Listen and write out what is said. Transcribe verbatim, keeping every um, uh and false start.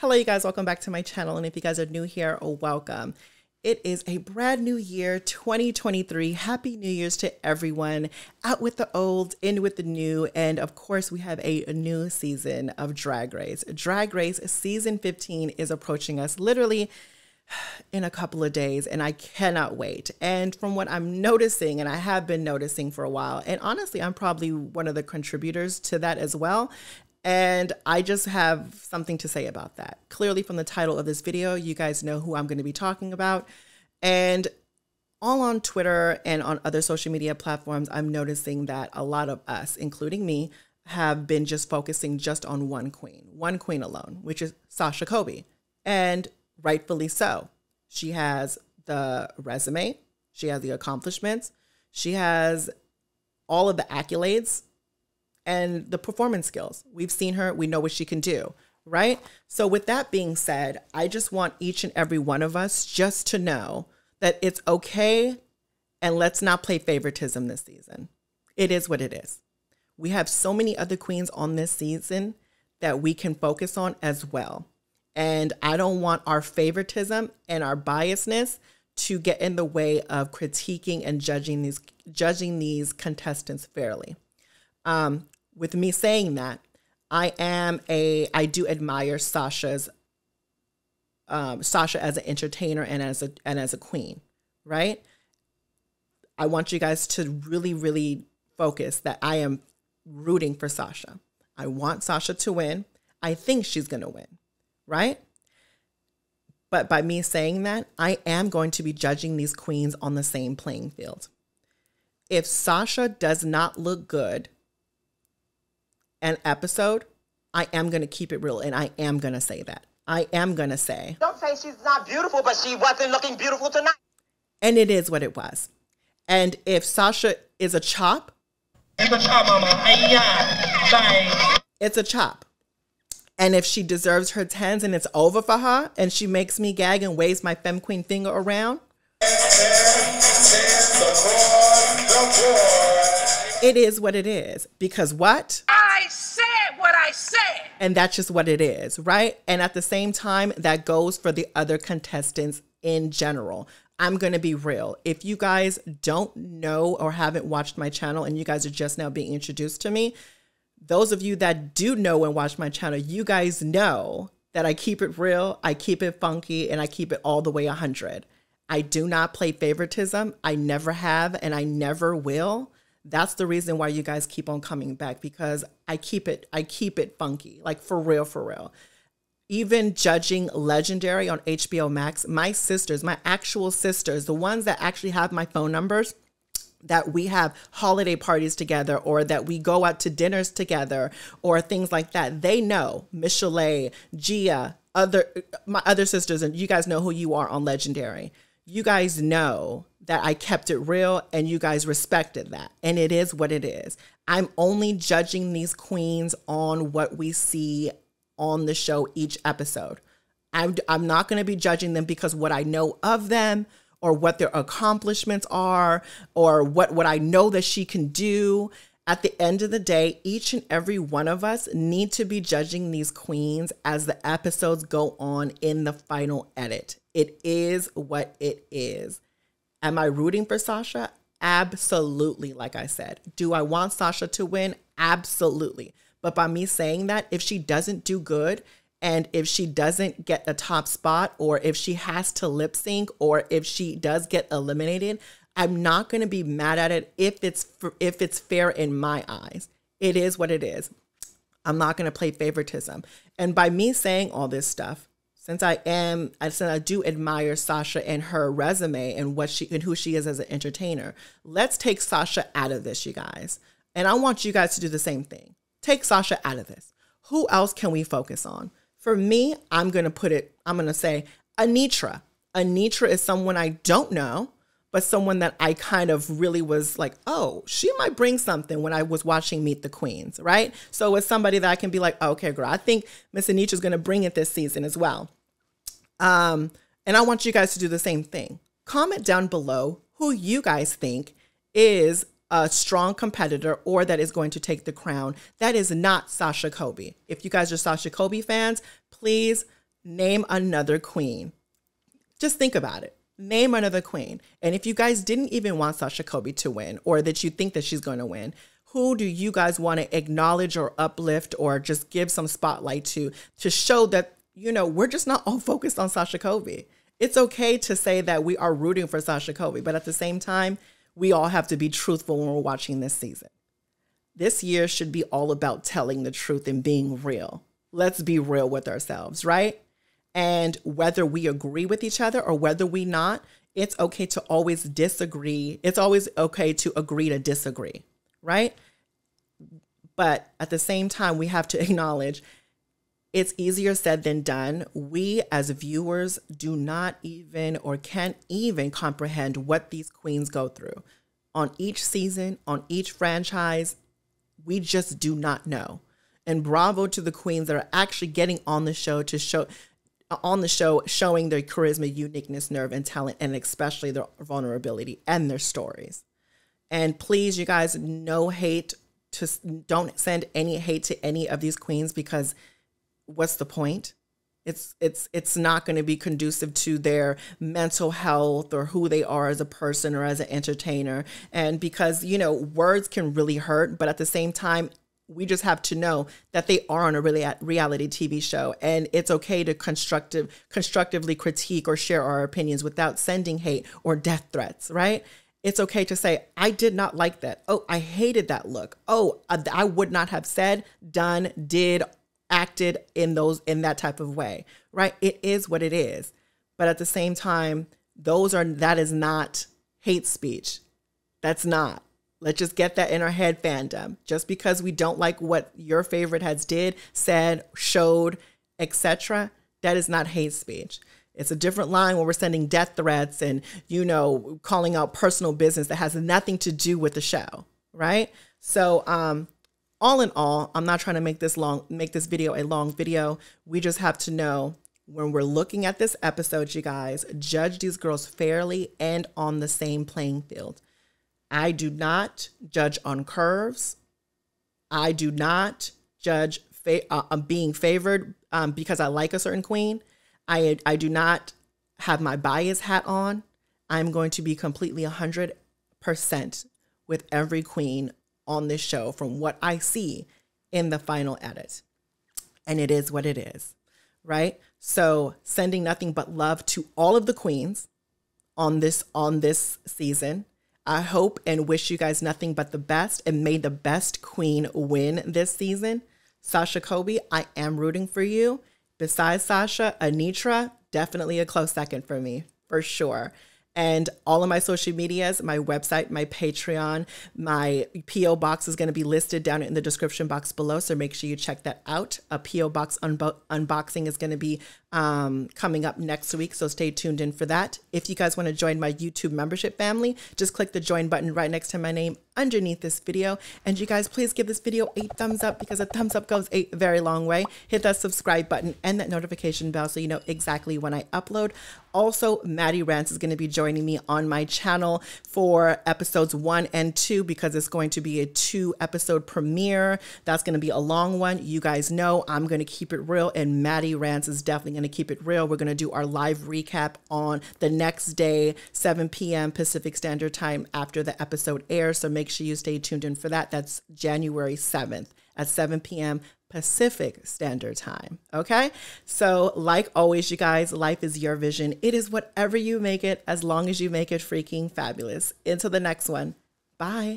Hello you guys, welcome back to my channel, and if you guys are new here, welcome. It is a brand new year, twenty twenty-three. Happy New Year's to everyone. Out with the old, in with the new, and of course we have a new season of Drag Race. Drag Race season fifteen is approaching us literally in a couple of days, and I cannot wait. And from what I'm noticing, and I have been noticing for a while, and honestly I'm probably one of the contributors to that as well, and I just have something to say about that. Clearly from the title of this video, you guys know who I'm going to be talking about. And all on Twitter and on other social media platforms, I'm noticing that a lot of us, including me, have been just focusing just on one queen, one queen alone, which is Sasha Colby. And rightfully so. She has the resume. She has the accomplishments. She has all of the accolades and the performance skills. We've seen her, we know what she can do, right? So with that being said, I just want each and every one of us just to know that it's okay, and let's not play favoritism this season. It is what it is. We have so many other queens on this season that we can focus on as well. And I don't want our favoritism and our biasness to get in the way of critiquing and judging these, judging these contestants fairly. Um, With me saying that, I am a, I do admire Sasha's, um, Sasha as an entertainer and as a, and as a queen, right? I want you guys to really, really focus that I am rooting for Sasha. I want Sasha to win. I think she's going to win, right? But by me saying that, I am going to be judging these queens on the same playing field. If Sasha does not look good an episode, I am going to keep it real, and I am going to say that. I am going to say, don't say she's not beautiful, but she wasn't looking beautiful tonight. And it is what it was. And if Sasha is a chop, it's a chop, mama. It's a chop. And if she deserves her tens and it's over for her, and she makes me gag and waves my femme queen finger around, it is what it is. Because what? I said what I said. And that's just what it is, right? And at the same time, that goes for the other contestants in general. I'm going to be real. If you guys don't know or haven't watched my channel and you guys are just now being introduced to me, those of you that do know and watch my channel, you guys know that I keep it real, I keep it funky, and I keep it all the way one hundred. I do not play favoritism. I never have, and I never will. That's the reason why you guys keep on coming back, because I keep it, I keep it funky, like for real, for real. Even judging Legendary on H B O Max, my sisters, my actual sisters, the ones that actually have my phone numbers, that we have holiday parties together, or that we go out to dinners together, or things like that. They know Michele, Gia, other, my other sisters, and you guys know who you are on Legendary. You guys know that I kept it real, and you guys respected that. And it is what it is. I'm only judging these queens on what we see on the show each episode. I'm, I'm not going to be judging them because what I know of them, or what their accomplishments are, or what, what I know that she can do. At the end of the day, each and every one of us need to be judging these queens as the episodes go on in the final edit. It is what it is. Am I rooting for Sasha? Absolutely, like I said. Do I want Sasha to win? Absolutely. But by me saying that, if she doesn't do good, and if she doesn't get a top spot, or if she has to lip sync, or if she does get eliminated, I'm not going to be mad at it if it's if it's fair in my eyes. It is what it is. I'm not going to play favoritism. And by me saying all this stuff, since I am, I said I do admire Sasha and her resume and what she and who she is as an entertainer. Let's take Sasha out of this, you guys. And I want you guys to do the same thing. Take Sasha out of this. Who else can we focus on? For me, I'm going to put it, I'm going to say Anetra. Anetra is someone I don't know, but someone that I kind of really was like, oh, she might bring something when I was watching Meet the Queens, right? So it's somebody that I can be like, oh, okay, girl, I think Miss Anetra is going to bring it this season as well. Um, and I want you guys to do the same thing. Comment down below who you guys think is a strong competitor or that is going to take the crown that is not Sasha Colby. If you guys are Sasha Colby fans, please name another queen. Just think about it. Name another queen. And if you guys didn't even want Sasha Colby to win, or that you think that she's going to win, who do you guys want to acknowledge or uplift or just give some spotlight to, to show that, you know, we're just not all focused on Sasha Colby. It's okay to say that we are rooting for Sasha Colby, but at the same time, we all have to be truthful when we're watching this season. This year should be all about telling the truth and being real. Let's be real with ourselves, right? And whether we agree with each other or whether we not, it's okay to always disagree. It's always okay to agree to disagree, right? But at the same time, we have to acknowledge it's easier said than done. We as viewers do not even or can't even comprehend what these queens go through on each season, on each franchise. We just do not know. And bravo to the queens that are actually getting on the show to show on the show, showing their charisma, uniqueness, nerve, and talent, and especially their vulnerability and their stories. And please, you guys, no hate to don't send any hate to any of these queens, because what's the point? It's it's it's not going to be conducive to their mental health or who they are as a person or as an entertainer. And because, you know, words can really hurt, but at the same time, we just have to know that they are on a really reality T V show, and it's okay to constructive constructively critique or share our opinions without sending hate or death threats, right? It's okay to say, I did not like that. Oh, I hated that look. Oh, I would not have said, done, did, acted in those in that type of way, right? It is what it is. But at the same time, those are that is not hate speech. That's not. Let's just get that in our head, fandom. Just because we don't like what your favorite has did, said, showed, et cetera, that is not hate speech. It's a different line when we're sending death threats and, you know, calling out personal business that has nothing to do with the show, right? So, um all in all, I'm not trying to make this long, make this video a long video. We just have to know when we're looking at this episode, you guys, judge these girls fairly and on the same playing field. I do not judge on curves. I do not judge fa uh, being favored um, because I like a certain queen. I, I do not have my bias hat on. I'm going to be completely one hundred percent with every queen on this show from what I see in the final edit. And it is what it is, right? So sending nothing but love to all of the queens on this, on this season. I hope and wish you guys nothing but the best, and may the best queen win this season. Sasha Colby, I am rooting for you. Besides Sasha, Anetra, definitely a close second for me, for sure. And all of my social medias, my website, my Patreon, my P O box is going to be listed down in the description box below. So make sure you check that out. A P O box unbo unboxing is going to be um, coming up next week. So stay tuned in for that. If you guys want to join my YouTube membership family, just click the join button right next to my name underneath this video. And you guys, please give this video a thumbs up, because a thumbs up goes a very long way. Hit that subscribe button and that notification bell so you know exactly when I upload. Also, Maddie Rance is going to be joining me on my channel for episodes one and two, because it's going to be a two episode premiere. That's going to be a long one. You guys know I'm going to keep it real, and Maddie Rance is definitely going to keep it real. We're going to do our live recap on the next day, seven P M Pacific Standard Time, after the episode airs. So make sure you stay tuned in for that. That's January seventh at seven P M Pacific Standard Time. Okay. So like always, you guys, life is your vision. It is whatever you make it, as long as you make it freaking fabulous. Until the next one. Bye.